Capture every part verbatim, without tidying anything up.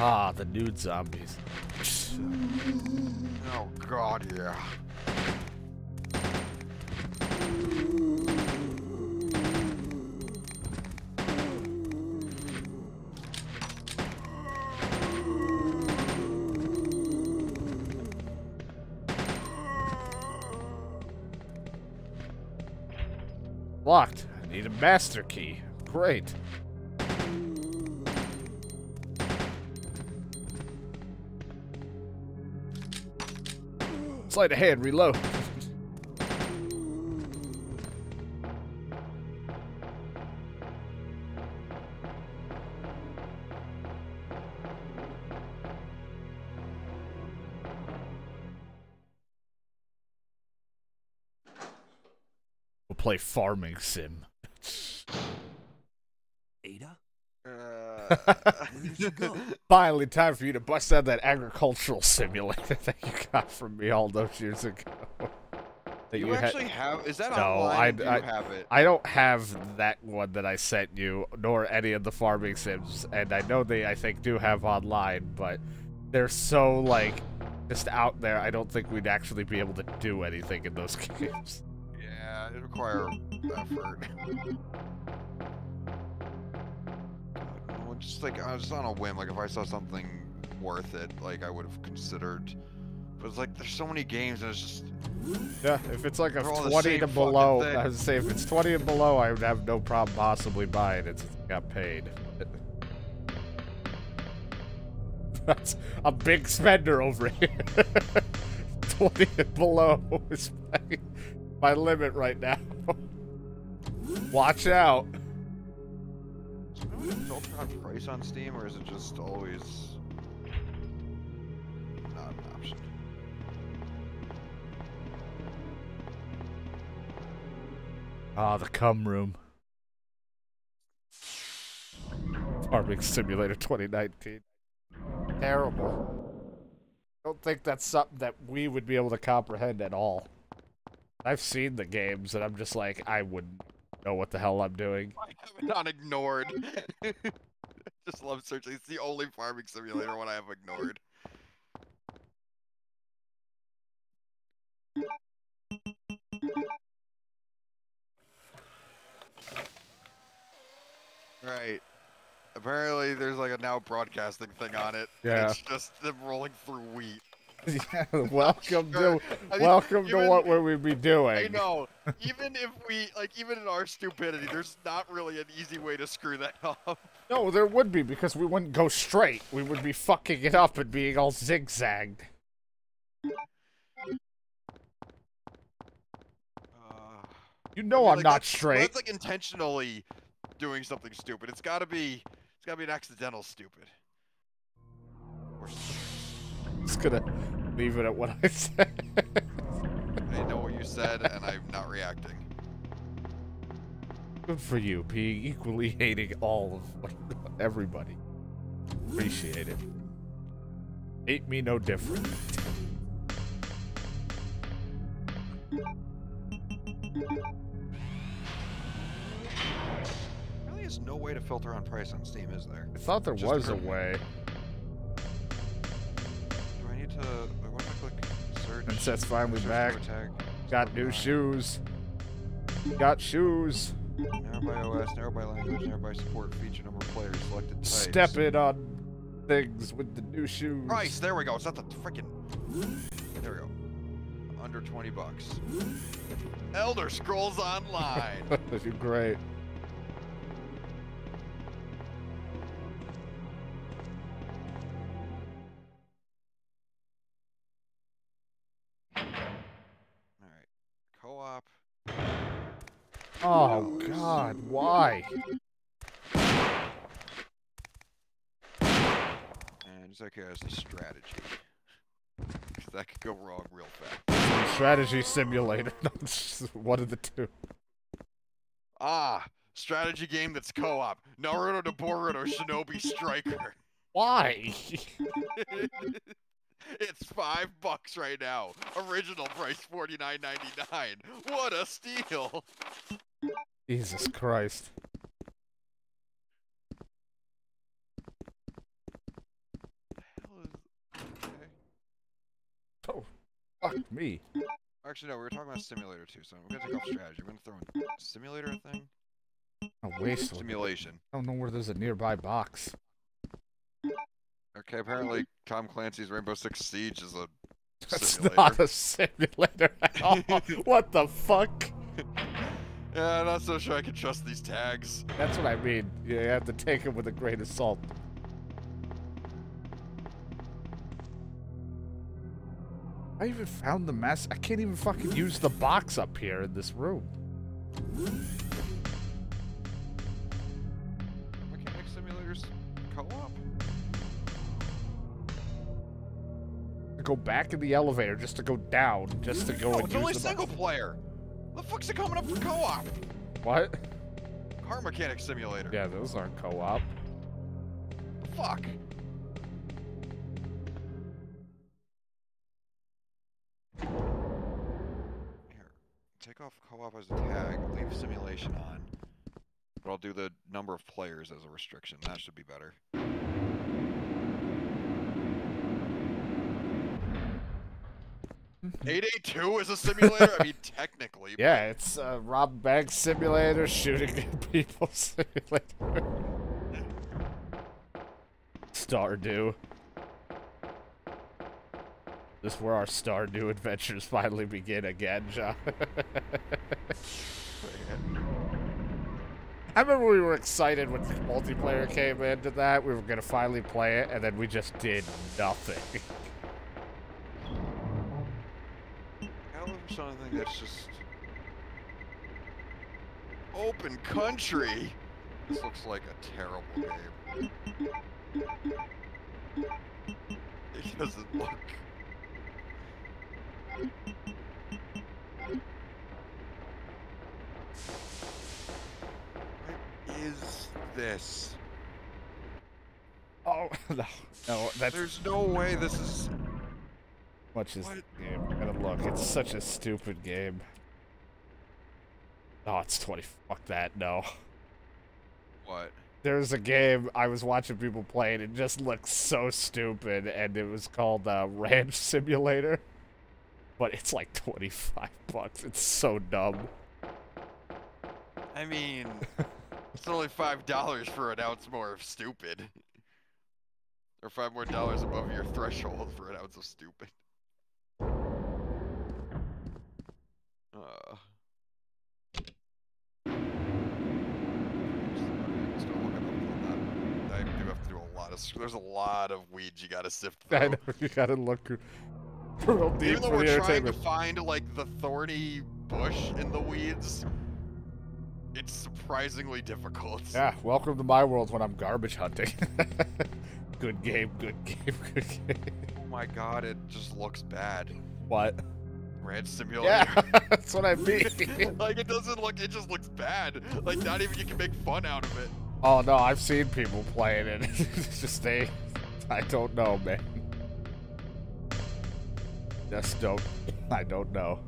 Ah, the nude zombies. Oh god, yeah. Locked. I need a master key. Great. Slide ahead, reload. Play Farming Sim. Ada? Uh, where'd you go? Finally, time for you to bust out that agricultural simulator that you got from me all those years ago. That you, you actually have? Is that no, online? No, I, I have it. I don't have that one that I sent you, nor any of the Farming Sims, and I know they, I think, do have online, but they're so, like, just out there, I don't think we'd actually be able to do anything in those games. Yeah, it requires effort. Well, just like I was on a whim, like if I saw something worth it, like I would have considered. But it's like there's so many games, and it's just yeah. If it's like a twenty and below, I would say if it's twenty and below, I would have no problem possibly buying it. Since I got paid. That's a big spender over here. twenty and below is. Like, my limit right now. Watch out. Is there an alternate price on Steam, or is it just always not an option? Ah, the cum room. Farming Simulator twenty nineteen. Terrible. I don't think that's something that we would be able to comprehend at all. I've seen the games, and I'm just like, I wouldn't know what the hell I'm doing. I haven't not ignored. Just love searching. It's the only Farming Simulator one I have ignored. Right. Apparently, there's like a now broadcasting thing on it. Yeah. It's just them rolling through wheat. Yeah, welcome sure. to I mean, welcome even, to what we would be doing. I know. Even if we like, even in our stupidity, there's not really an easy way to screw that up. No, there would be because we wouldn't go straight. We would be fucking it up and being all zigzagged. Uh, you know I mean, I'm like not straight. That's like intentionally doing something stupid. It's got to be. It's got to be an accidental stupid. Or stupid. Just gonna leave it at what I said. I know what you said, and I'm not reacting. Good for you, being equally hating all of everybody. Appreciate it. Hate me no different. Really, there's no way to filter on price on Steam, is there? I thought there Just was a way. Uh, what if I click search? Princess finally back. Got new shoes. Got shoes. Narrow by O S, narrow by language, narrow by support, feature number of players, selected types. Step it on things with the new shoes. Price, there we go. It's not the freaking. There we go. Under twenty bucks. Elder Scrolls Online. This is great. Oh, God, why? And it's okay as a strategy. Because that could go wrong real fast. Strategy simulator. One of the two. Ah, strategy game that's co-op. Naruto to Boruto Shinobi Striker. Why? It's five bucks right now. Original price forty-nine ninety-nine. What a steal! Jesus Christ. Fuck me. Actually, no, we were talking about Simulator too, so we're gonna take off strategy. We're gonna throw in Simulator thing. A waste. Simulation. I don't know where there's a nearby box. Okay, apparently Tom Clancy's Rainbow Six Siege is a That's simulator. Not a simulator at all. What the fuck? Yeah, I'm not so sure I can trust these tags. That's what I mean. You have to take them with a grain of salt. I even found the mess. I can't even fucking use the box up here in this room. Mechanic Simulator's co-op. Go back in the elevator just to go down, just to go no, and it's use only the single box. Player. The fuck's it coming up for co-op? What? Car Mechanic Simulator. Yeah, those aren't co-op. Fuck. Here, take off co-op as a tag, leave simulation on. But I'll do the number of players as a restriction. That should be better. eight eighty-two is a simulator? I mean, technically. Yeah, but... it's a uh, rob bank simulator, shooting at people simulator. Stardew. This is where our Stardew adventures finally begin again, John. I remember we were excited when the multiplayer came into that. We were going to finally play it, and then we just did nothing. Something that's just open country. This looks like a terrible game. It doesn't look. What is this? Oh no! No, that's... There's no way this is. Much is the game? I gotta look. It's such a stupid game. Oh, it's twenty. Fuck that. No. What? There's a game I was watching people play, and it just looked so stupid, and it was called uh, Ranch Simulator. But it's like twenty-five bucks. It's so dumb. I mean, it's only five dollars for an ounce more of stupid, or five more dollars above your threshold for an ounce of stupid. Uh. I do have to do a lot of. There's a lot of weeds you gotta sift through. I know, you gotta look real deep. Even though we're trying to find like the thorny bush in the weeds, it's surprisingly difficult. Yeah, welcome to my world when I'm garbage hunting. Good game, good game, good game. Oh my god, it just looks bad. What? Ranch Simulator. Yeah, that's what I mean. Like, it doesn't look, it just looks bad. Like, not even you can make fun out of it. Oh, no, I've seen people playing it. It's just they, I don't know, man. Just don't, I don't know.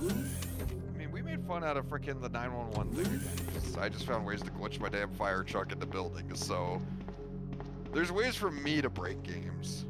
I mean, we made fun out of frickin' the nine one one thing again. I just found ways to glitch my damn fire truck in the building, so... There's ways for me to break games.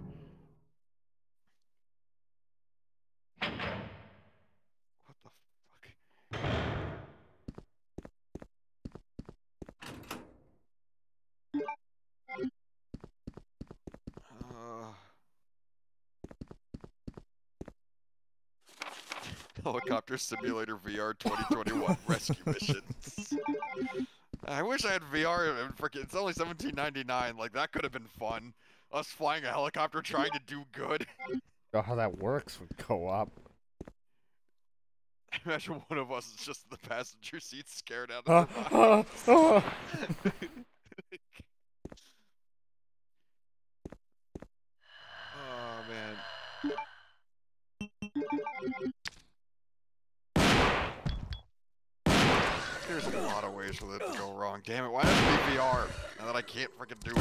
Helicopter Simulator V R twenty twenty-one rescue missions. I wish I had V R. And frickin', it's only seventeen ninety-nine. Like, that could have been fun. Us flying a helicopter trying to do good. Know how that works with co-op. Imagine one of us is just in the passenger seat, scared out of the uh, uh, uh. Oh man. There's a lot of ways for that to go wrong. Damn it, why does it be V R? Now that I can't freaking do it.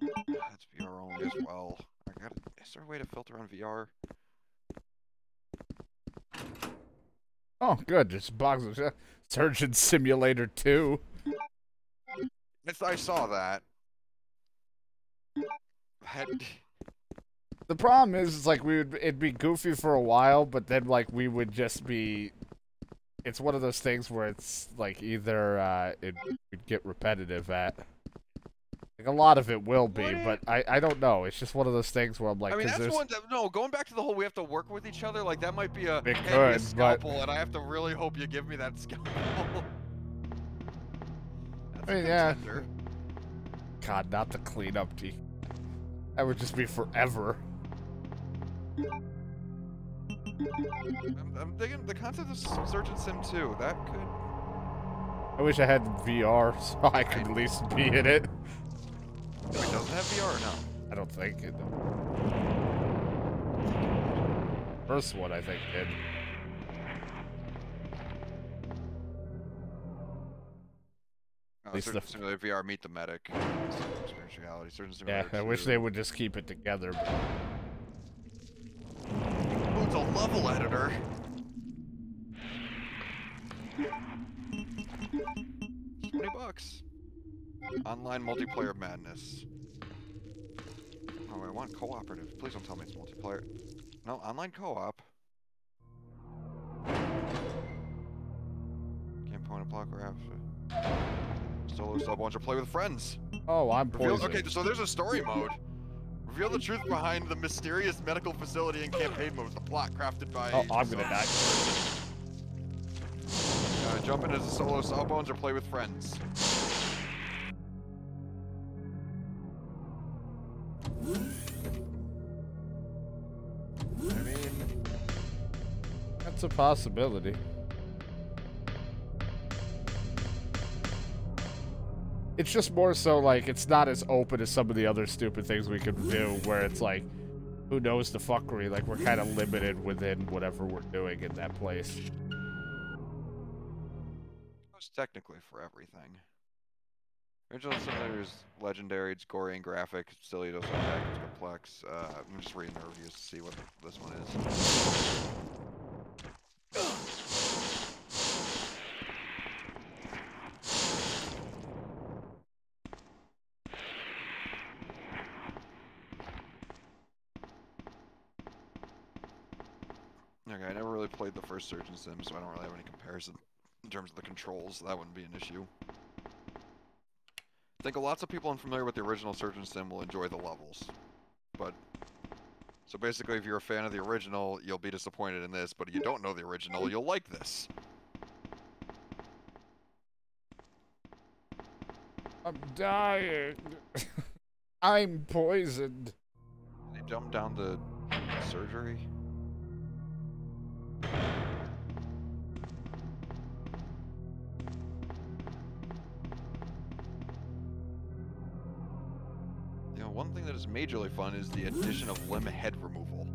That's V R only as well. I gotta, is there a way to filter on V R? Oh, good. Just boxes. Surgeon Simulator two. It's, I saw that. That... The problem is, is like we would it'd be goofy for a while, but then like we would just be. It's one of those things where it's like either uh, it would get repetitive at. Like a lot of it will be, but I I don't know. It's just one of those things where I'm like. I mean, that's there's... one that no going back to the whole we have to work with each other. Like that might be a, could, a scalpel, but... and I have to really hope you give me that scalpel. That's I mean, yeah. God, not the cleanup, D. That would just be forever. I'm, I'm thinking the concept of Surgeon Sim two, that could... I wish I had V R so I could I... at least be in it. It doesn't have V R, no. I don't think it does. First one, I think, did. At least Surgeon the... Simulator V R, Meet the Medic. Experience reality. Surgeon Simulator yeah, I two. Wish they would just keep it together, but... a level editor. twenty bucks. Online multiplayer madness. Oh, I want cooperative. Please don't tell me it's multiplayer. No, online co-op. Can't point a block or after. Solo sub launcher. Play with friends. Oh, I'm poisoned. Okay, so there's a story mode. Reveal the truth behind the mysterious medical facility and campaign mode. The plot crafted by... Oh, I'm gonna die. Uh, jump in as a solo Sawbones or play with friends. I mean... That's a possibility. It's just more so, like, it's not as open as some of the other stupid things we could do, where it's like, who knows the fuckery? Like, we're kind of limited within whatever we're doing in that place. It's technically for everything. Original Simulator's legendary, it's gory and graphic, it's silly, it doesn't act, it's complex. Uh, I'm just reading the reviews to see what this one is. Okay, I never really played the first Surgeon Sim, so I don't really have any comparison in terms of the controls, so that wouldn't be an issue. I think lots of people unfamiliar with the original Surgeon Sim will enjoy the levels. But, so basically if you're a fan of the original, you'll be disappointed in this, but if you don't know the original, you'll like this. I'm dying. I'm poisoned. They jumped down to surgery. You know, one thing that is majorly fun is the addition of limb head removal.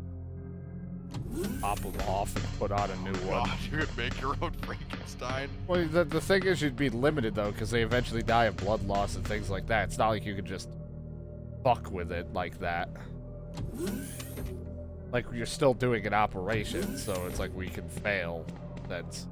Pop them off and put on a new one. God, you could make your own Frankenstein. Well, the, the thing is you'd be limited, though, because they eventually die of blood loss and things like that. It's not like you could just fuck with it like that. Like, you're still doing an operation, so it's like we can fail. That's...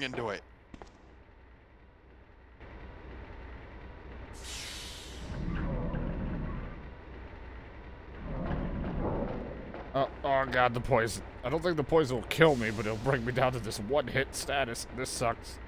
into it. Oh, oh god, the poison. I don't think the poison will kill me, but it'll bring me down to this one hit status. This sucks.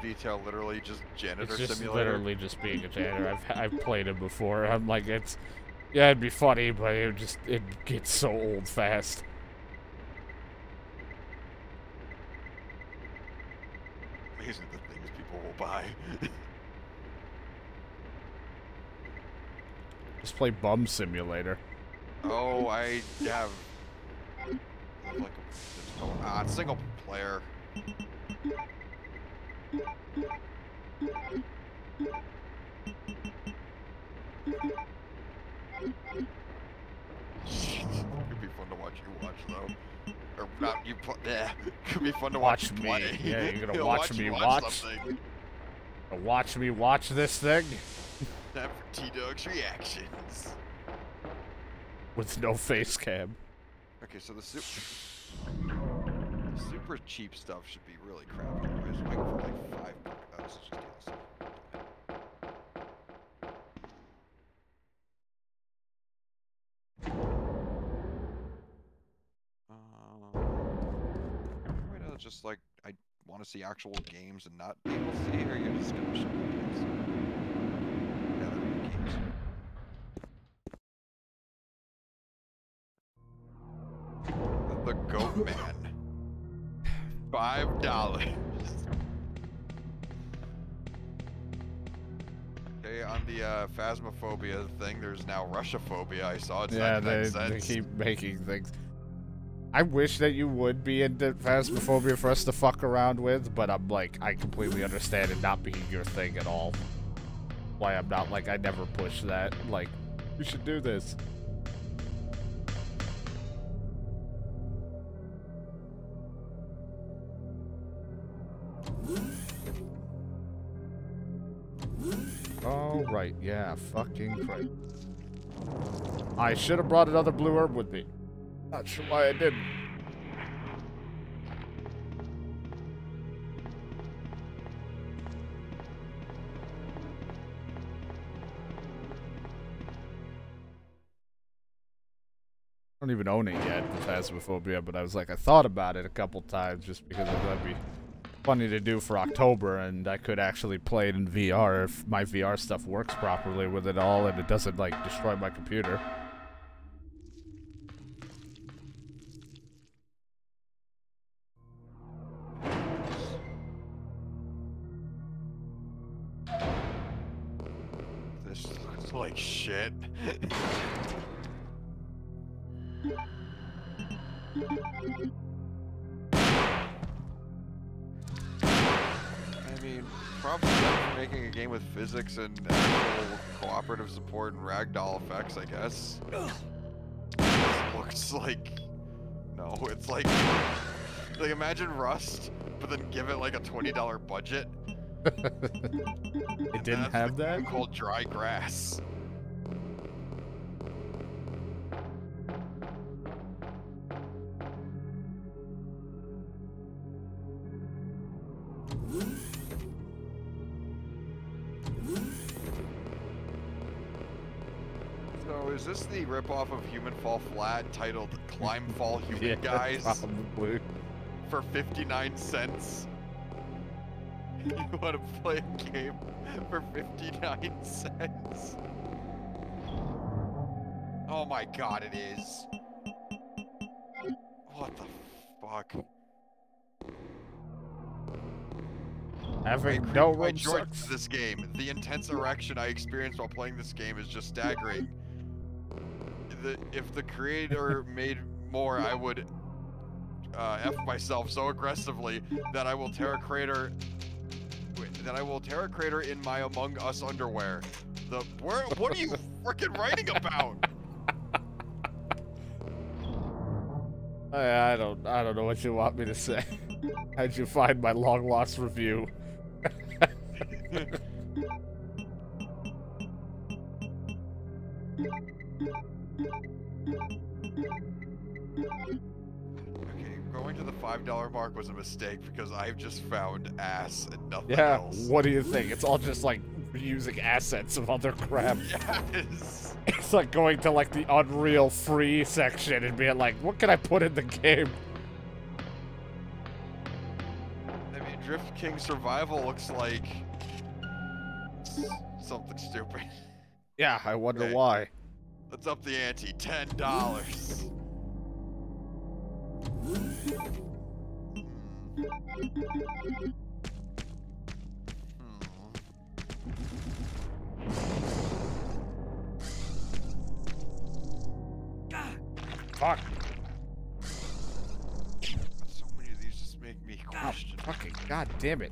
Detail literally just janitor it's just simulator. Literally just being a janitor. I've I've played him before. I'm like it's Yeah, it'd be funny, but it would just, it gets so old fast. Amazing the things people will buy. Just play Bum Simulator. Oh, I have like a uh, single player. It'd be fun to watch you watch though, or not you. Yeah, it'd be fun to watch, watch me. Play. Yeah, you're gonna watch, watch me watch. Watch, watch me watch this thing. Time for T-Dog's reactions. With no face cam. Okay, so the super, the super cheap stuff should be really crap. It's like for like five. Oh, this is just awesome. Just like I want to see actual games and not people see here. You're just gonna show games. Yeah, they're good games. The Goat Man. Five dollars. Okay, on the uh, Phasmophobia thing, there's now Russia-phobia. I saw it's yeah, they, they keep making things. I wish that you would be into Phasmophobia for us to fuck around with, but I'm like, I completely understand it not being your thing at all. Why I'm not like, I never push that. Like, you should do this. Alright, yeah, fucking great. I should have brought another blue herb with me. Not sure why I didn't. I don't even own it yet, Phasmophobia, but I was like, I thought about it a couple times just because that'd be funny to do for October, and I could actually play it in V R if my V R stuff works properly with it all and it doesn't, like, destroy my computer. Shit. I mean, probably making a game with physics and actual cooperative support and ragdoll effects, I guess. This looks like... No, it's like... Like, imagine Rust, but then give it like a twenty dollar budget. It didn't have that? It's called Dry Grass. Is this the ripoff of Human Fall Flat titled Climb Fall Human yeah, Guys? Probably. For fifty-nine cents? You want to play a game for fifty-nine cents? Oh my god, it is. What the fuck? Having no room sucks. This game. The intense erection I experienced while playing this game is just staggering. The, if the creator made more, I would uh, F myself so aggressively that I will tear a crater wait, that I will tear a crater in my Among Us underwear. The where, what are you freaking writing about? I, I don't I don't know what you want me to say. How'd you find my long lost review? Okay, going to the five dollar mark was a mistake because I've just found ass and nothing yeah, else. Yeah, what do you think? It's all just like reusing assets of other crap. Yes. It's like going to like the Unreal free section and being like, what can I put in the game? I mean, Drift King Survival looks like something stupid. Yeah, I wonder okay. why. Let's up the ante, ten dollars. Fuck. So many of these just make me question. God, fucking god damn it.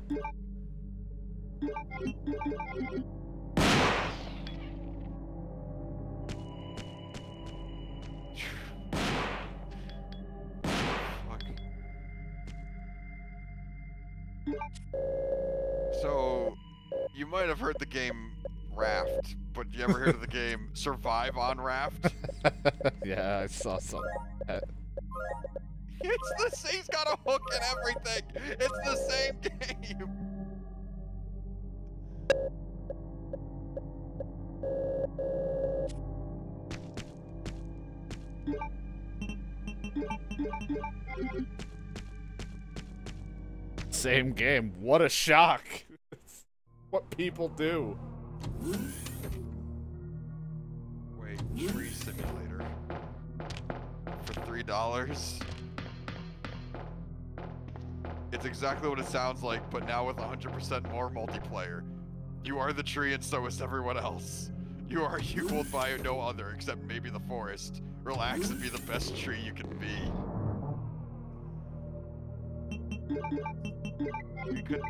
Fuck. So, you might have heard the game Raft, but you ever heard of the game Survive on Raft? Yeah, I saw some. It's the same, he's got a hook and everything. It's the same game. Same game. What a shock. What people do. Wait, Tree Simulator for three dollars. It's exactly what it sounds like, but now with one hundred percent more multiplayer. You are the tree, and so is everyone else. You are equaled by no other, except maybe the forest. Relax and be the best tree you can be. You could.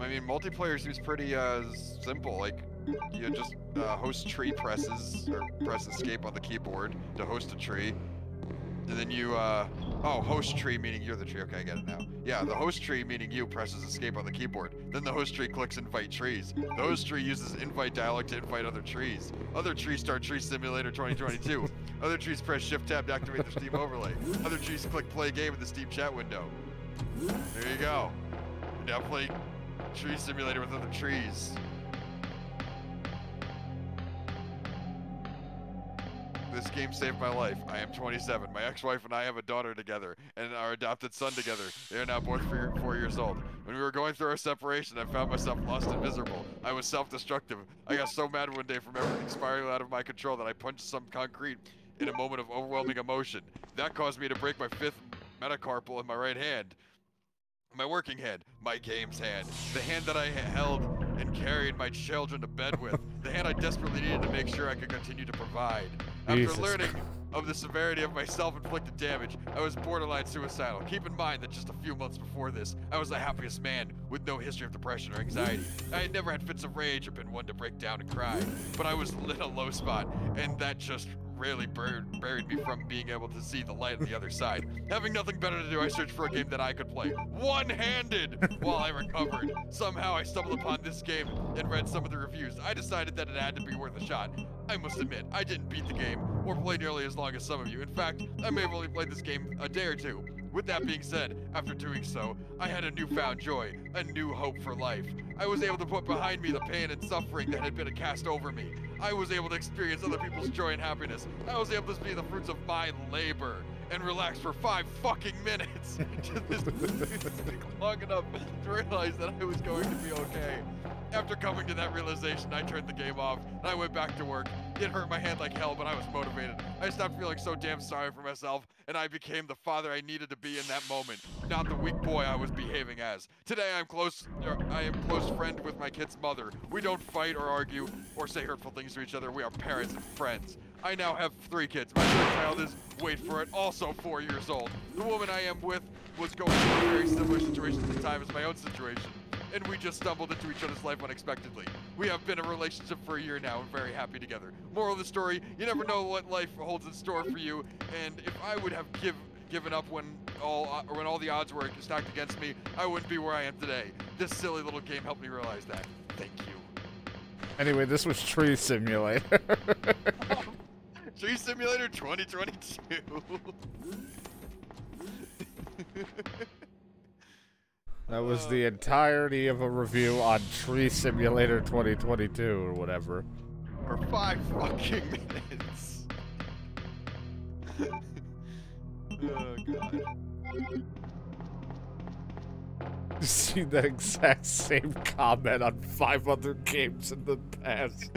I mean, multiplayer seems pretty uh, simple. Like, you just uh, host tree presses, or press escape on the keyboard to host a tree. And then you, uh, oh, host tree meaning you're the tree. Okay, I get it now. Yeah, the host tree meaning you presses escape on the keyboard. Then the host tree clicks invite trees. The host tree uses invite dialog to invite other trees. Other trees start Tree Simulator twenty twenty-two. Other trees press shift tab to activate the Steam overlay. Other trees click play game in the Steam chat window. There you go. Now play Tree Simulator with other trees. This game saved my life. I am twenty-seven. My ex-wife and I have a daughter together and our adopted son together. They are now both four years old. When we were going through our separation, I found myself lost and miserable. I was self-destructive. I got so mad one day from everything spiraling out of my control that I punched some concrete in a moment of overwhelming emotion. That caused me to break my fifth metacarpal in my right hand. My working hand, my game's hand, the hand that I held and carried my children to bed with, the hand I desperately needed to make sure I could continue to provide. After Jesus. learning of the severity of my self-inflicted damage, I was borderline suicidal. Keep in mind that just a few months before this, I was the happiest man with no history of depression or anxiety. I had never had fits of rage or been one to break down and cry, but I was in a low spot, and that just really buried, buried me from being able to see the light on the other side. Having nothing better to do, I searched for a game that I could play one-handed while I recovered. Somehow I stumbled upon this game and read some of the reviews. I decided that it had to be worth a shot. I must admit, I didn't beat the game or play nearly as long as some of you. In fact, I may have only played this game a day or two. With that being said, after doing so, I had a newfound joy, a new hope for life. I was able to put behind me the pain and suffering that had been cast over me. I was able to experience other people's joy and happiness. I was able to see the fruits of my labor and relax for five fucking minutes. Just long enough to realize that I was going to be okay. After coming to that realization, I turned the game off, and I went back to work. It hurt my hand like hell, but I was motivated. I stopped feeling so damn sorry for myself, and I became the father I needed to be in that moment, not the weak boy I was behaving as. Today, I'm close, er, I am close friend with my kid's mother. We don't fight or argue or say hurtful things to each other. We are parents and friends. I now have three kids. My third child is, wait for it, also four years old. The woman I am with was going through a very similar situation at the time as my own situation, and we just stumbled into each other's life unexpectedly. We have been in a relationship for a year now and very happy together. Moral of the story, you never know what life holds in store for you, and if I would have give, given up when all, or when all the odds were stacked against me, I wouldn't be where I am today. This silly little game helped me realize that. Thank you. Anyway, this was Tree Simulator. Tree Simulator twenty twenty-two. That was the entirety of a review on Tree Simulator twenty twenty-two or whatever. For five fucking minutes. Oh god. I've seen that exact same comment on five other games in the past.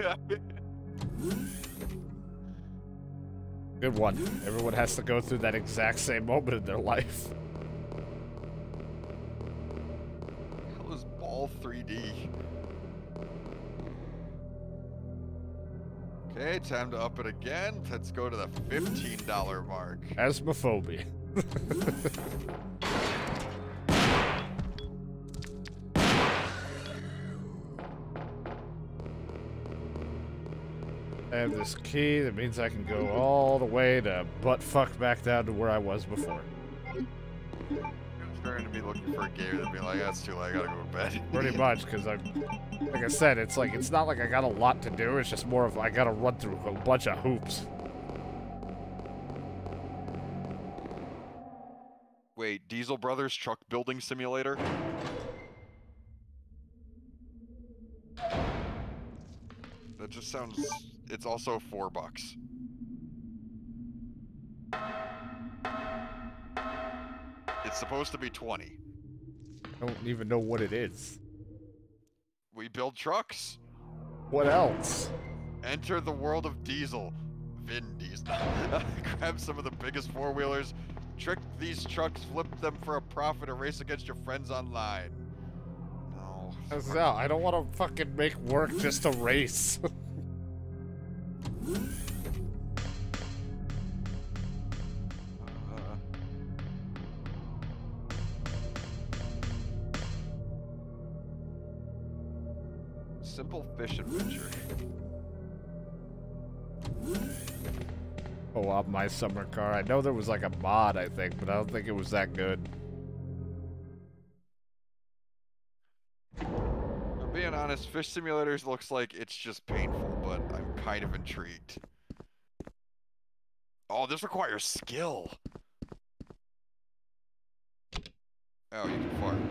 Good one. Everyone has to go through that exact same moment in their life. That was ball three D. Okay, time to up it again. Let's go to the fifteen dollar mark. Phasmophobia. I have this key that means I can go all the way to butt fuck back down to where I was before. I'm starting to be looking for a game that'd be like, that's too late, I gotta go to bed. Pretty much, because I'm, like I said, it's like, it's not like I got a lot to do, it's just more of I gotta run through a bunch of hoops. Wait, Diesel Brothers Truck Building Simulator? That just sounds... It's also four bucks. It's supposed to be twenty. I don't even know what it is. We build trucks. What else? Enter the world of Diesel. Vin Diesel. Grab some of the biggest four-wheelers, trick these trucks, flip them for a profit, and race against your friends online. No. Hell, I don't want to fucking make work just to race. Uh, simple fish adventure. Oh, uh, My Summer Car. I know there was like a mod, I think, but I don't think it was that good. For being honest, Fish Simulators looks like it's just painful, but I'm kind of intrigued. Oh, this requires skill. Oh, you can farm.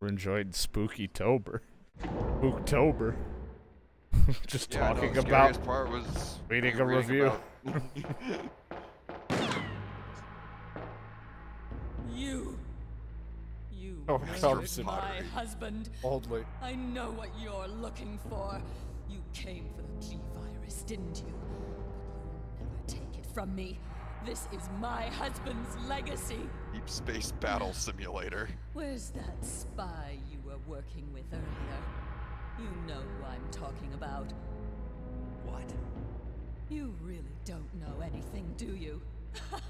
We're enjoying Spooky-tober. Spooktober. Just yeah, talking no, the about part was reading a reading review. you. Oh, Tom Simulator. My husband. Oldly. I know what you're looking for. You came for the G virus, didn't you? But you'll never take it from me. This is my husband's legacy. Deep Space Battle Simulator. Where's that spy you were working with earlier? You know who I'm talking about. What? You really don't know anything, do you?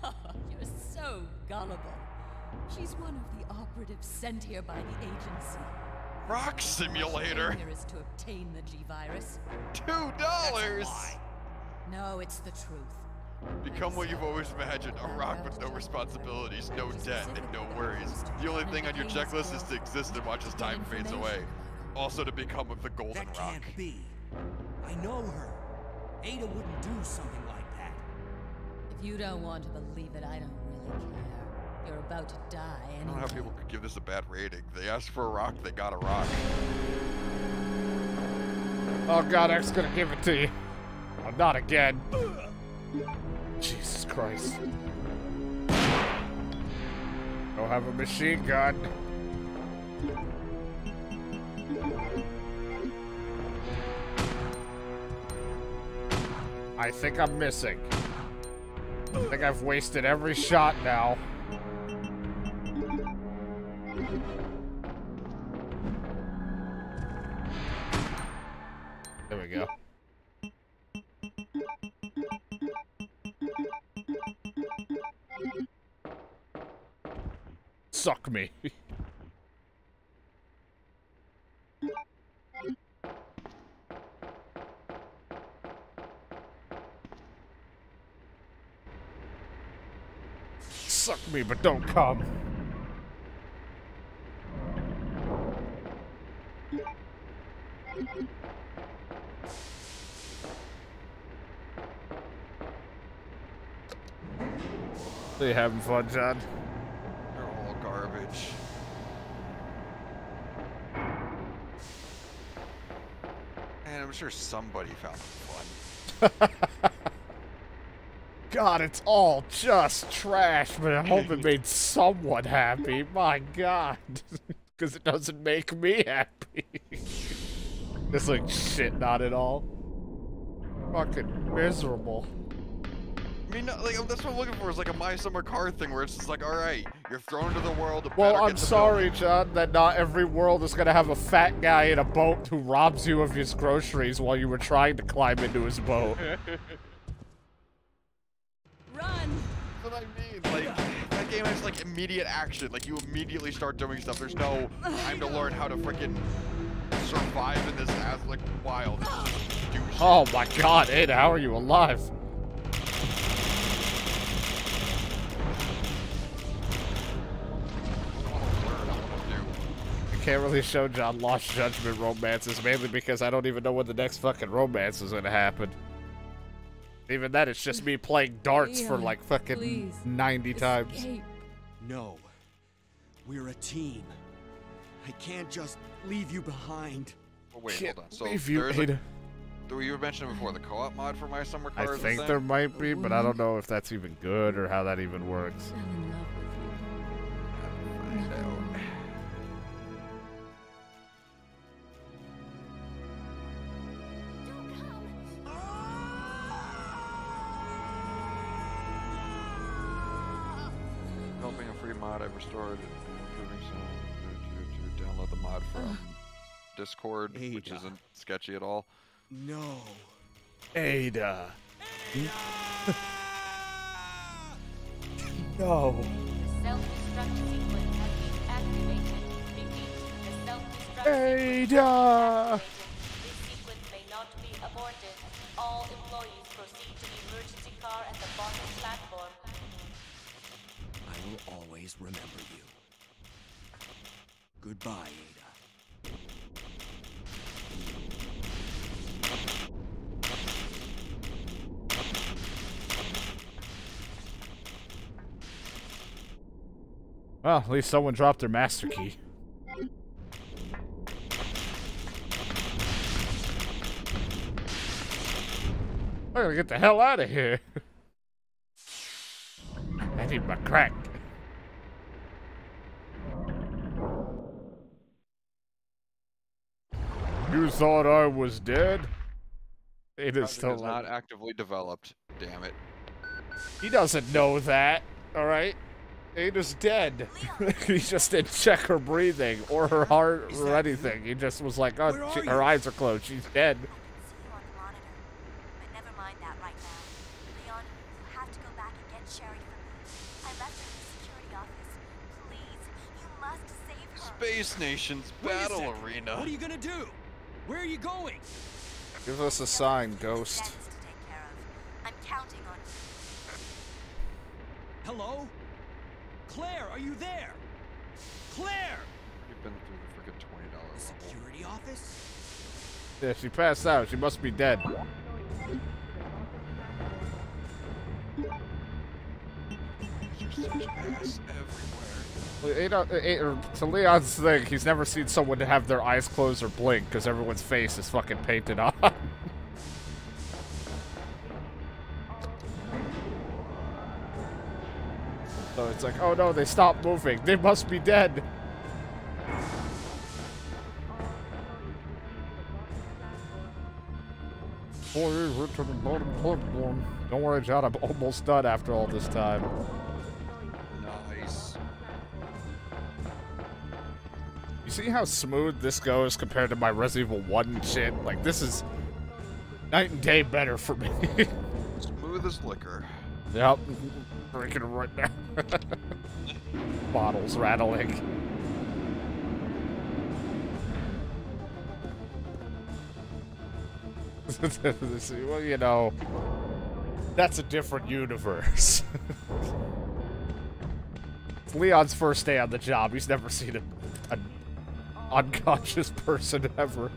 You're so gullible. She's one of the operatives sent here by the agency. Rock Simulator! Here is to obtain the G-Virus. Two dollars! No, it's the truth. Become what you've always imagined, a rock with no responsibilities, no debt, and no worries. The only thing on your checklist is to exist and watch as time fades away. Also to become the golden rock. That can't be. I know her. Ada wouldn't do something like that. If you don't want to believe it, I don't really care. You're about to die anyway. I don't know how people could give this a bad rating. They asked for a rock, they got a rock. Oh god, X's gonna give it to you. Oh, not again. Jesus Christ. Don't have a machine gun. I think I'm missing. I think I've wasted every shot now. There we go. Suck me. Suck me, but don't come. Are you having fun, John? They're all garbage. And I'm sure somebody found it fun. God, it's all just trash, but I hope it made someone happy. My God. because it doesn't make me happy. It's like, shit, not at all. Fucking miserable. I mean, like, that's what I'm looking for, is like a My Summer Car thing where it's just like, alright, you're thrown into the world. Well, I'm sorry, John, that not every world is gonna have a fat guy in a boat who robs you of his groceries while you were trying to climb into his boat. Run! That's what I mean, like, that game has like immediate action, like you immediately start doing stuff, there's no time to learn how to frickin' survive in this as like wild. Oh my god, Ada, how are you alive? Can't really show John Lost Judgment romances, mainly because I don't even know when the next fucking romance is gonna happen. Even that, it's just me playing darts Leon, for like fucking please, ninety escape. Times. No, we're a team. I can't just leave you behind. Oh, wait, can't hold on. So leave you, Ada. A, you were mentioning before the co-op mod for My Summer Car. I think there might be, but I don't know if that's even good or how that even works. I've restored and improving some to, to download the mod from Discord, Ada. Which isn't sketchy at all. No, Ada. Ada. No. The self-destruct sequence has been activated. Repeat, the self-destruct sequence has been activated. This sequence may not be aborted. All employees proceed to the emergency car at the bottom platform. I will always remember you. Goodbye, Ada. Well, at least someone dropped their master key. I gotta get the hell out of here. I need my crack. You thought I was dead? It is still not actively developed. Damn it. He doesn't know that. All right. Ada's dead. He just didn't check her breathing or her heart or anything. He just was like, oh, she, her eyes are closed. She's dead. Space Nation's battle arena. What are you gonna do? Where are you going? Give us a sign, Ghost. I'm counting on you. Hello? Claire, are you there? Claire! You've been through the freaking twenty dollars. Security office? Yeah, she passed out. She must be dead. There's such ass everywhere. To Leon's thing, he's never seen someone to have their eyes closed or blink because everyone's face is fucking painted on. So it's like, oh no, they stopped moving. They must be dead. Don't worry, John, I'm almost done after all this time. You see how smooth this goes compared to my Resident Evil one shit? Like, this is night and day better for me. Smooth as liquor. Yep. Drinking it right now. Bottles rattling. Well, you know, that's a different universe. It's Leon's first day on the job. He's never seen a... a unconscious person ever.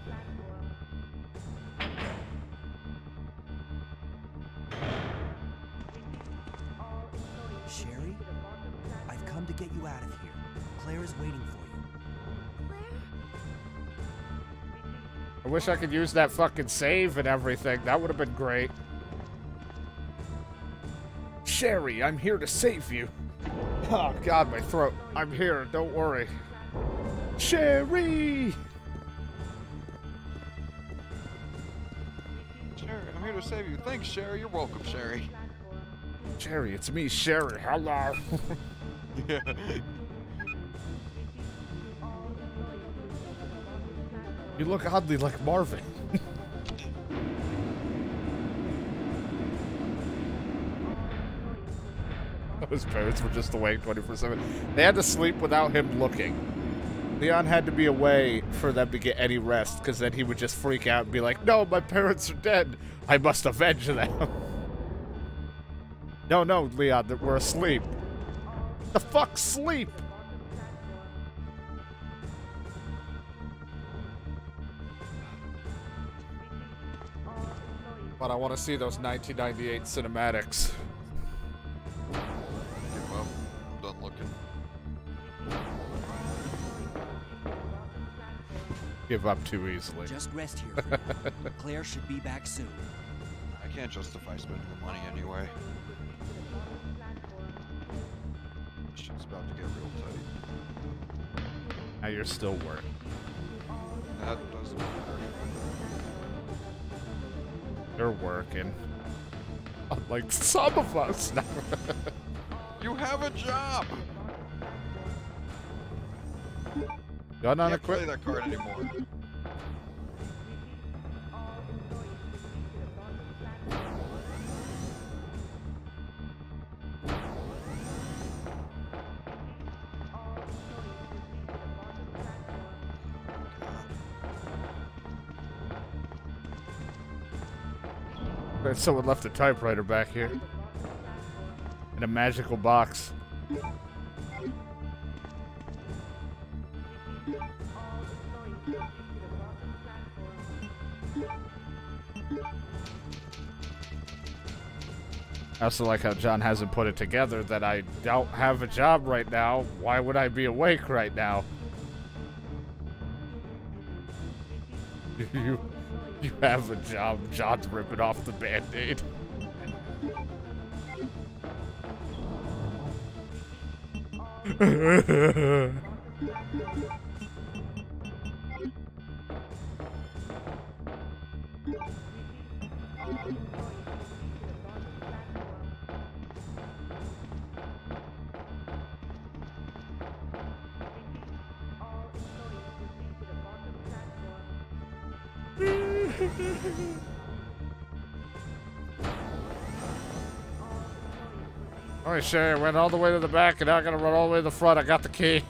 Sherry, I've come to get you out of here. Claire is waiting for you. Claire? I wish I could use that fucking save and everything. That would have been great. Sherry, I'm here to save you. Oh god, my throat. I'm here, don't worry. Sherry! Sherry, I'm here to save you. Thanks, Sherry. You're welcome, Sherry. Sherry, it's me, Sherry. Hello. Yeah. You look oddly like Marvin. His parents were just awake twenty-four seven. They had to sleep without him looking. Leon had to be away for them to get any rest, because then he would just freak out and be like, no, my parents are dead. I must avenge them. No, no, Leon, that we're asleep. The fuck sleep? But I want to see those nineteen ninety-eight cinematics. Give up too easily. Just rest here. Claire should be back soon. I can't justify spending the money anyway. Shit's about to get real tight. Now you're still working. That doesn't matter. You're working. Unlike some of us. You have a job. Gun on equipment. Can't play that card anymore. God. Someone left a typewriter back here in a magical box. I also like how John hasn't put it together that I don't have a job right now. Why would I be awake right now? You, you have a job. John's ripping off the Band-Aid. Alright, Sherry, I went all the way to the back and now I gotta run all the way to the front. I got the key.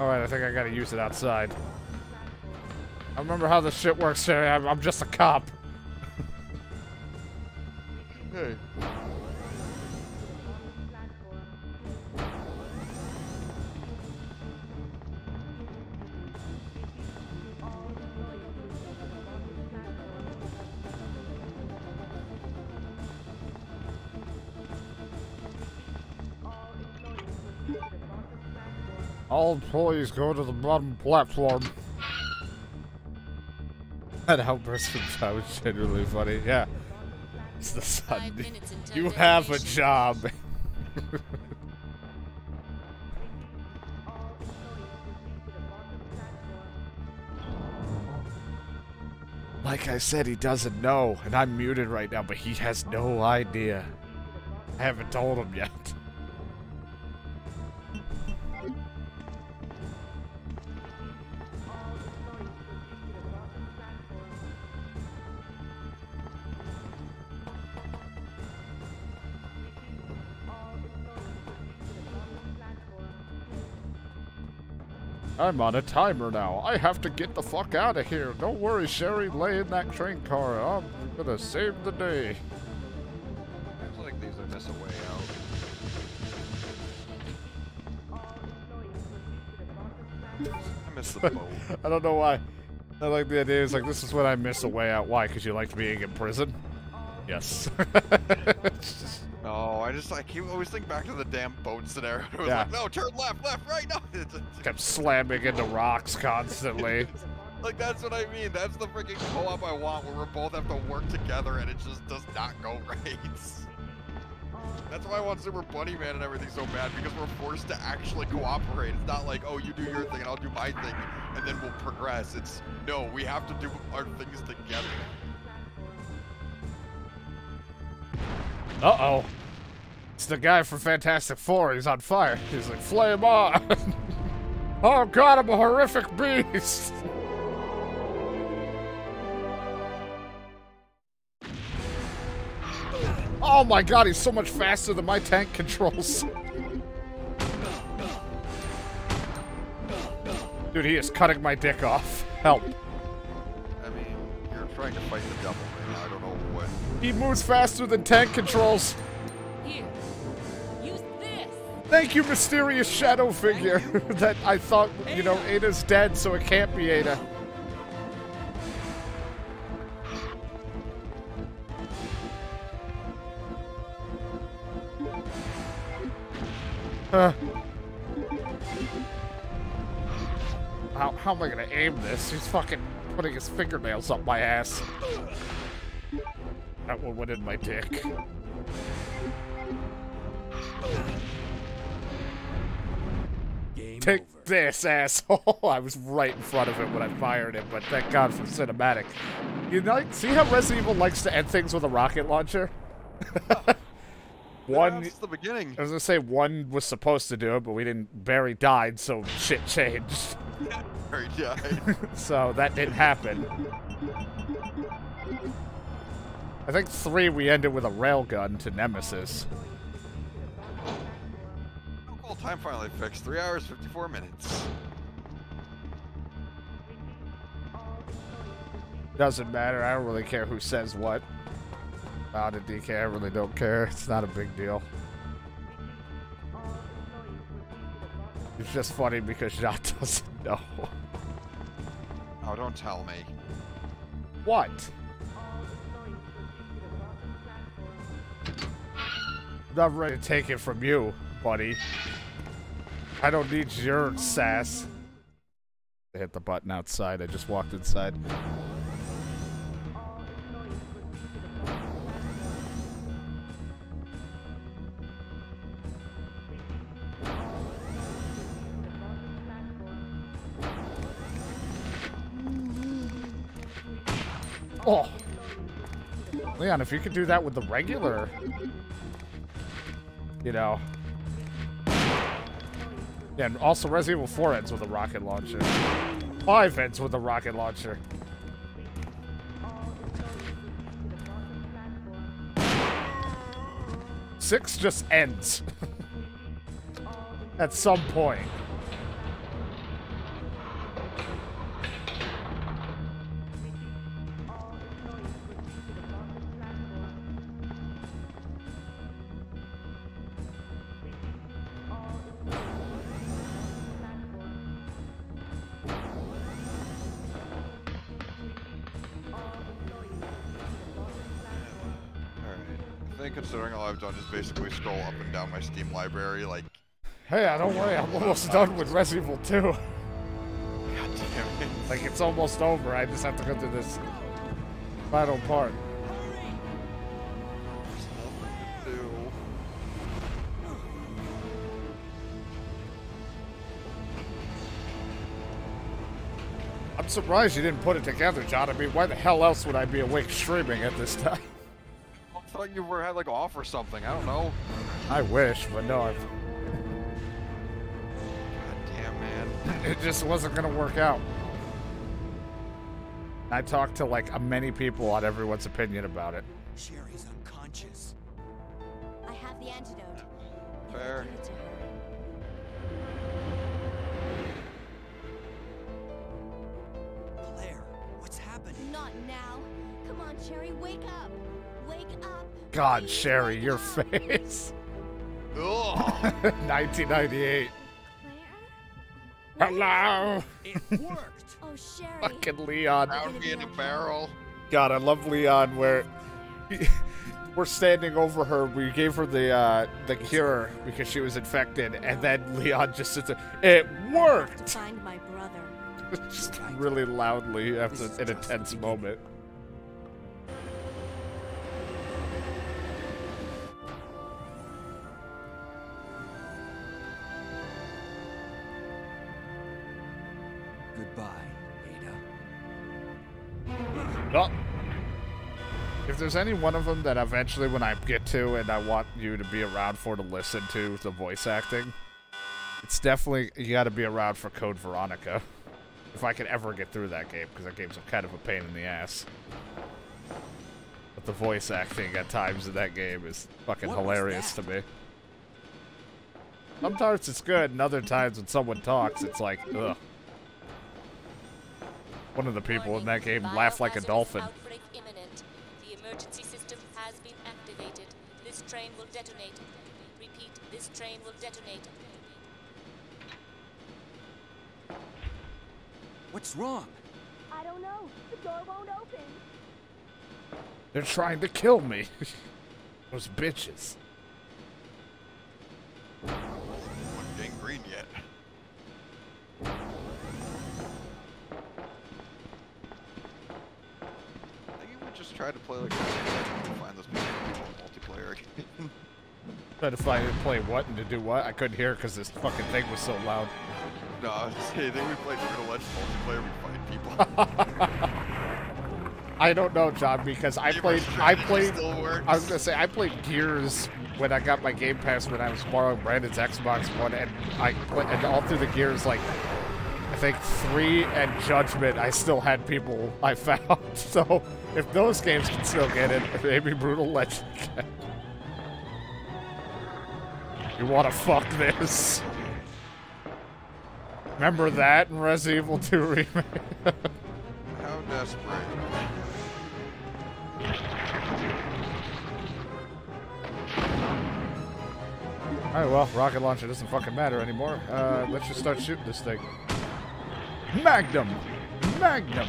Alright, I think I gotta use it outside. I remember how this shit works, Sherry. I'm, I'm just a cop. Hey. All employees go to the bottom platform. That outburst from John was generally funny. Yeah. It's the sun. You have a job. Like I said, he doesn't know. And I'm muted right now, but he has no idea. I haven't told him yet. I'm on a timer now. I have to get the fuck out of here. Don't worry, Sherry. Lay in that train car. I'm gonna save the day. Seems like these are just a way out. I miss the boat. I don't know why. I like the idea. It's like, this is when I miss a way out. Why? Because you liked being in prison? Yes. Just... No, I just I keep always think back to the damn boat scenario. It was yeah. Like, no, turn left, left, right, no. Kept slamming into rocks constantly. Like, that's what I mean. That's the freaking co-op I want, where we both have to work together and it just does not go right. That's why I want Super Bunny Man and everything so bad, because we're forced to actually cooperate. It's not like, oh, you do your thing and I'll do my thing, and then we'll progress. It's, no, we have to do our things together. Uh-oh. It's the guy from Fantastic Four. He's on fire. He's like, flame on! Oh god, I'm a horrific beast! Oh my god, he's so much faster than my tank controls. Dude, he is cutting my dick off. Help. I mean, you're trying to fight the devil, man. I don't know what. He moves faster than tank controls. Here. Use this. Thank you, mysterious shadow figure that I thought, you know, Ada's dead, so it can't be Ada. Uh, how, how am I gonna aim this? He's fucking putting his fingernails up my ass. That one went in my dick. Game Take over. This, asshole! I was right in front of him when I fired him, but thank God for cinematic. You know, see how Resident Evil likes to end things with a rocket launcher? One, that's the beginning. I was gonna say one was supposed to do it, but we didn't. Barry died, so shit changed. Barry died. So that didn't happen. I think three we ended with a railgun to Nemesis. Well, time finally fixed. Three hours, fifty-four minutes. Doesn't matter. I don't really care who says what. Out of D K, I really don't care. It's not a big deal. It's just funny because Jot doesn't know. Oh, don't tell me. What? I'm not ready to take it from you, buddy. I don't need your sass. I hit the button outside. I just walked inside. Oh, Leon, if you could do that with the regular, you know. Yeah, and also Resident Evil four ends with a rocket launcher. five ends with a rocket launcher. six just ends. At some point. Considering all I've done is basically scroll up and down my Steam library, like... Hey, I don't worry, I'm almost done with Resident Evil two. God damn it. Like, it's almost over, I just have to go through this final part. There's nothing to do. I'm surprised you didn't put it together, John. I mean, why the hell else would I be awake streaming at this time? I thought you were had like off or something. I don't know. I wish, but no. I've... God damn, man. It just wasn't gonna work out. I talked to like many people on everyone's opinion about it. Sherry's unconscious. I have the antidote. Fair. Claire, what's happening? Not now. Come on, Sherry, wake up. God, Sherry, your face. nineteen ninety-eight. Claire? Hello. It worked. Oh, Sherry. Fucking Leon. Found me in a barrel. God, I love Leon. Where we're standing over her. We gave her the uh, the cure because she was infected, and then Leon just sits there. It worked. Find my brother. Just really loudly after an intense moment. Goodbye, Ada. Well, if there's any one of them that eventually when I get to and I want you to be around for to listen to the voice acting, it's definitely, you gotta be around for Code Veronica. If I could ever get through that game, because that game's kind of a pain in the ass. But the voice acting at times in that game is fucking what hilarious to me. Sometimes it's good, and other times when someone talks, it's like, ugh. One of the people in that game laughed like a dolphin. Outbreak imminent. The emergency system has been activated. This train will detonate. Repeat, this train will detonate. What's wrong? I don't know. The door won't open. They're trying to kill me. Those bitches. It wouldn't get green yet. I think you would just try to play like to find those people multiplayer again. Try to find and play what and to do what? I couldn't hear because this fucking thing was so loud. No, I was just kidding. I think we played Brutal Legend multiplayer. We find people. I don't know, John, because I played. I played. I was gonna say I played Gears when I got my Game Pass when I was borrowing Brandon's Xbox One, and I played, and all through the Gears, like I think three and Judgment, I still had people I found. So if those games can still get it, maybe Brutal Legend can. You want to fuck this? Remember that in Resident Evil two Remake? How desperate. Alright, well, rocket launcher doesn't fucking matter anymore. Uh, let's just start shooting this thing. Magnum! Magnum!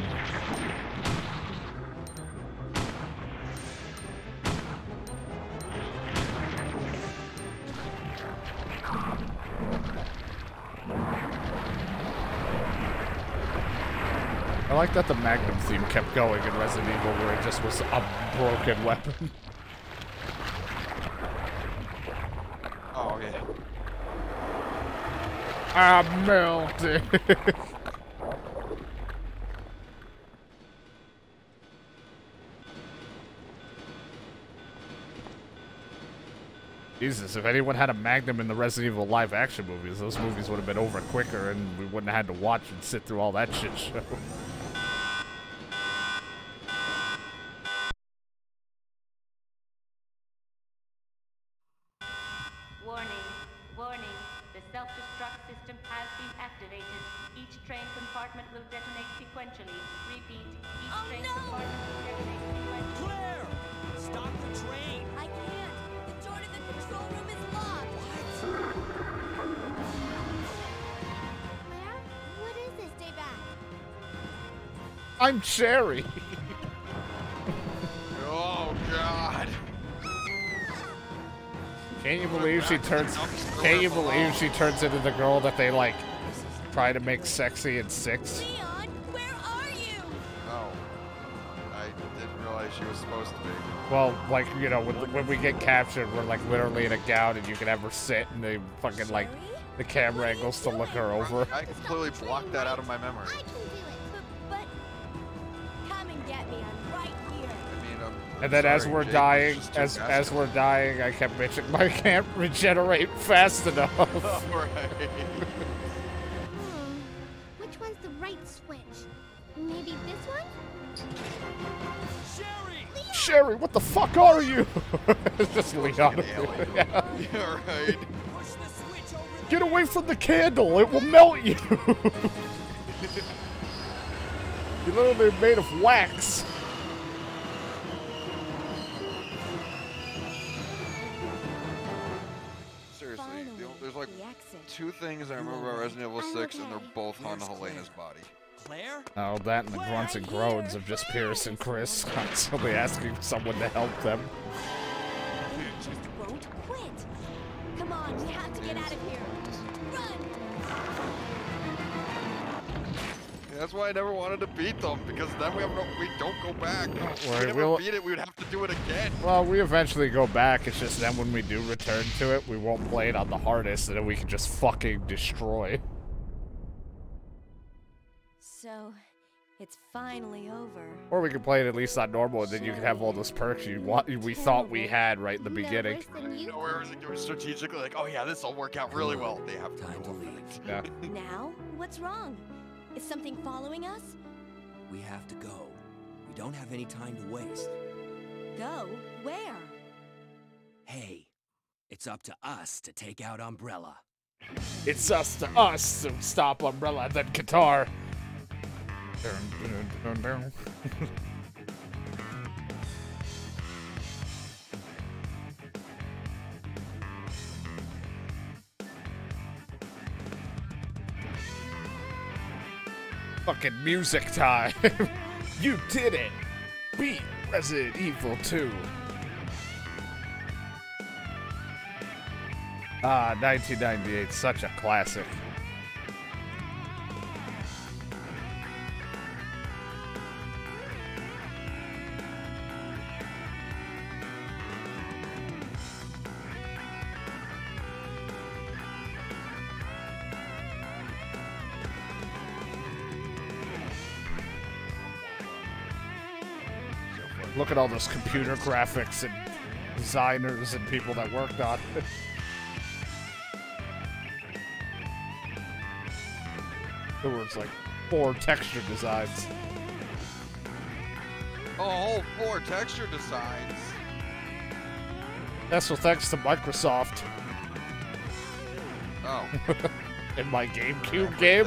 I like that the Magnum theme kept going in Resident Evil where it just was a broken weapon. Oh, yeah. I'm melting. Jesus, if anyone had a Magnum in the Resident Evil live action movies, those movies would have been over quicker and we wouldn't have had to watch and sit through all that shit show. I'm Sherry. Oh God! Can you believe she turns? Can you believe she turns into the girl that they like try to make sexy in six? Leon, where are you? Oh, I didn't realize she was supposed to be. Well, like you know, when, when we get captured, we're like literally in a gown, and you can have her sit, and they fucking like the camera angles to look her over. I completely blocked that out of my memory. And then Sorry, as we're Jake, dying, as fast. as we're dying, I kept bitching, I can't regenerate fast enough. All right. Hmm. Which one's the right switch? Maybe this one? Sherry! Leon! Sherry, what the fuck are you? It's just Leon. Yeah. All right. Push the switch over. Get away from the candle, it will melt you. You're literally made of wax. Like two things I remember about Resident Evil six, and they're both on Helena's body. Claire? Oh, that and the grunts and groans of just Pierce and Chris constantly asking someone to help them. It just won't quit. Come on, we have to get out of here. Run! Yeah, that's why I never wanted to beat them, because then we have no, we don't go back. Don't worry, if we we'll, beat it, we would have to do it again. Well, we eventually go back, it's just then when we do return to it, we won't play it on the hardest, and then we can just fucking destroy. So, it's finally over. Or we could play it at least on normal, and then you can have all those perks you want. We thought we had right in the beginning. Or is it doing strategically? Like, oh yeah, this will work out really well. They have time to leave. Yeah. Now, what's wrong? Is something following us? We have to go. We don't have any time to waste. Go? Where? Hey, it's up to us to take out Umbrella. It's us to us to stop Umbrella and then Qatar. Fucking music time. You did it. Beat Resident Evil two. Ah, nineteen ninety-eight, such a classic. Look at all those computer graphics and designers and people that worked on it. There was like four texture designs. Oh, four texture designs. That's well, thanks to Microsoft. Oh. In my GameCube game?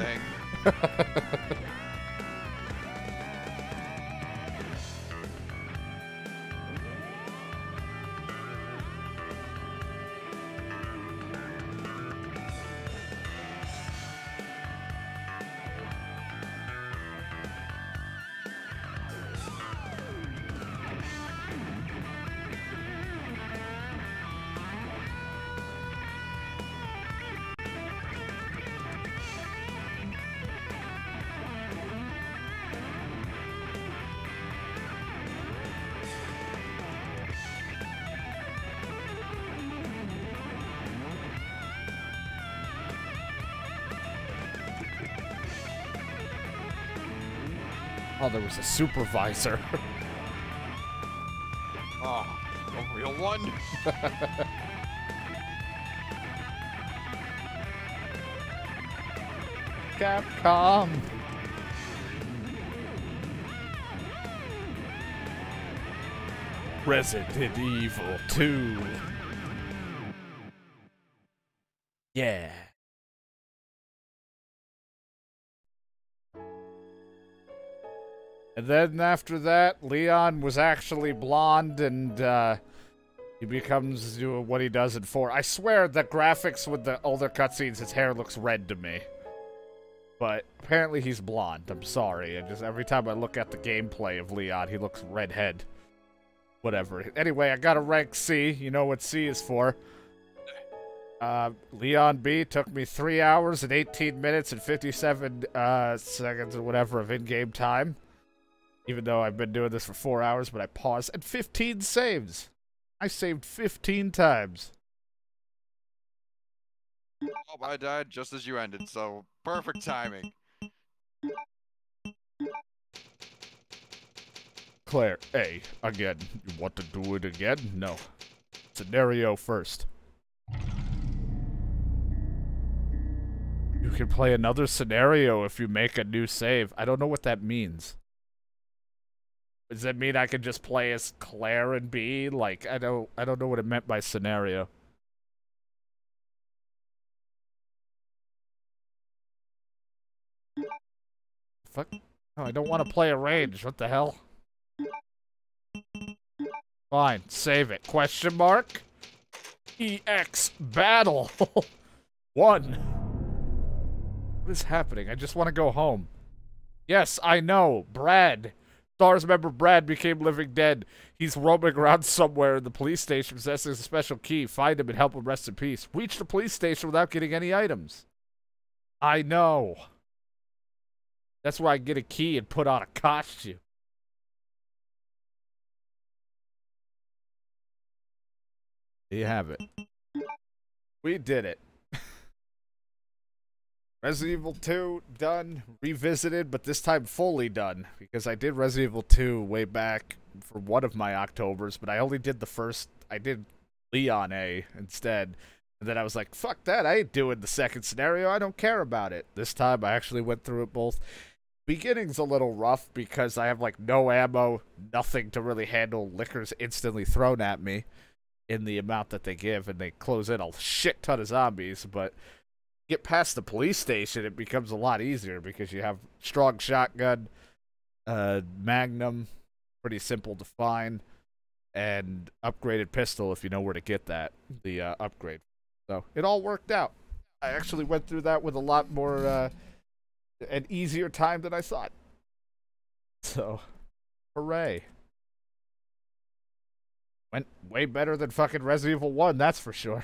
Oh, there was a supervisor. Oh, a real one? Capcom. Resident Evil two. Yeah. And then after that, Leon was actually blonde, and uh, he becomes doing what he does in four. I swear, the graphics with the older cutscenes, his hair looks red to me. But apparently he's blonde. I'm sorry. And just every time I look at the gameplay of Leon, he looks redhead. Whatever. Anyway, I got a rank C. You know what C is for. Uh, Leon B took me three hours and eighteen minutes and fifty-seven uh, seconds or whatever of in-game time. Even though I've been doing this for four hours, but I paused at fifteen saves. I saved fifteen times. Oh, I died just as you ended, so perfect timing. Claire, A, again. You want to do it again? No. Scenario first. You can play another scenario if you make a new save. I don't know what that means. Does that mean I can just play as Claire and B? Like, I don't, I don't know what it meant by scenario. Fuck. Oh, I don't want to play a range. What the hell? Fine. Save it. Question mark? E X battle. One. What is happening? I just want to go home. Yes, I know. Brad. Stars member Brad became living dead. He's roaming around somewhere in the police station possessing a special key. Find him and help him rest in peace. Reach the police station without getting any items. I know. That's why I get a key and put on a costume. There you have it. We did it. Resident Evil two done, revisited, but this time fully done, because I did Resident Evil two way back for one of my Octobers, but I only did the first, I did Leon A instead, and then I was like, fuck that, I ain't doing the second scenario, I don't care about it. This time I actually went through it both. Beginning's a little rough because I have like no ammo, nothing to really handle, liquor's instantly thrown at me in the amount that they give, and they close in a shit ton of zombies, but get past the police station, it becomes a lot easier because you have strong shotgun, uh, magnum, pretty simple to find, and upgraded pistol if you know where to get that, the uh, upgrade. So it all worked out. I actually went through that with a lot more, uh, an easier time than I thought. So, hooray. Went way better than fucking Resident Evil one, that's for sure.